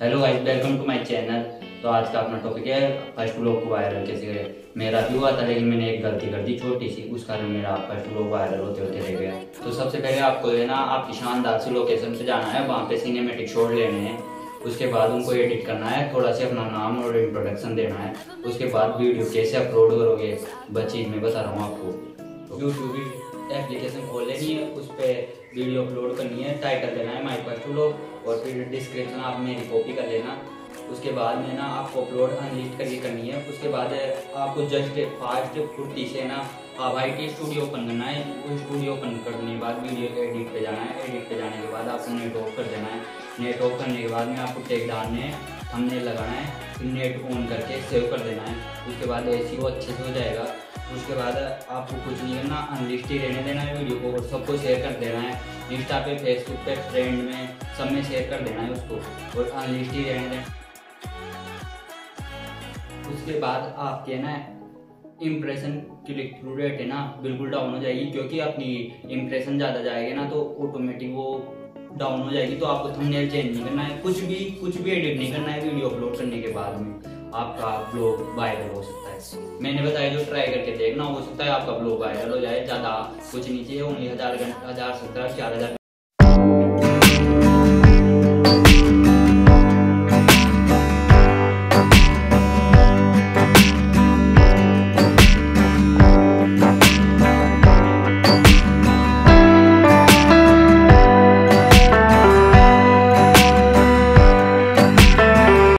Hello guys, welcome to my channel. तो आज का अपना टॉपिक है फर्स्ट व्लॉग को वायरल कैसे करें। मेरा भी हुआ था लेकिन मैंने एक गलती कर दी छोटी सी, उस कारण मेरा फर्स्ट व्लॉग वायरल होते होते रह गया। तो सबसे पहले आपको है ना आपकी शानदार से लोकेशन से जाना है, वहाँ पे सिनेमेटिक शॉट लेने हैं। उसके बाद उनको एडिट करना है, थोड़ा सा अपना नाम और इंट्रोडक्शन देना है। उसके बाद वीडियो कैसे अपलोड करोगे बस चीज़ मैं बता रहा हूँ आपको। यूट्यूब एप्लीकेशन खोल लेनी है, उस पर वीडियो अपलोड करनी है, टाइटल देना है माय फर्स्ट व्लॉग और फिर डिस्क्रिप्शन आप मेरी कॉपी कर लेना। उसके बाद में ना आपको अपलोड अनलिस्ट करके करनी है। उसके बाद आपको जस्ट फास्ट फुर्ती से ना आईटी स्टूडियो ओपन करना है। वो स्टूडियो ओपन करने के बाद वीडियो के एडिट पे जाना है। एडिट पे जाने के बाद आपको नेट ऑफ कर देना है। नेट ऑफ करने के बाद में आपको टेक डालने हैं, हमने लगाना है, फिर नेट ऑन करके सेव कर देना है। उसके बाद ऐसी वो अच्छे से हो जाएगा। उसके बाद आपको कुछ नहीं करना, अनलिस्ट ही रहने देना है वीडियो को और सबको शेयर कर देना है। इंस्टा पे, फेसबुक पे, फ्रेंड में, सब में शेयर कर देना है उसको और अनलिस्ट ही रहने देना है। उसके बाद आपके ना इम्प्रेशन क्लिक थ्रू रेट है ना बिल्कुल डाउन हो जाएगी, क्योंकि अपनी इम्प्रेशन ज़्यादा जाएगी ना तो ऑटोमेटिक वो डाउन हो जाएगी। तो आपको थंबनेल चेंज नहीं करना है, कुछ भी एडिट नहीं करना है। वीडियो अपलोड करने के बाद में आपका ब्लॉग वायरल हो सकता है। मैंने बताया जो ट्राई करके देखना, हो सकता है आपका ब्लॉग वायरल हो जाए। ज़्यादा कुछ नहीं चाहिए, 19,000 4,000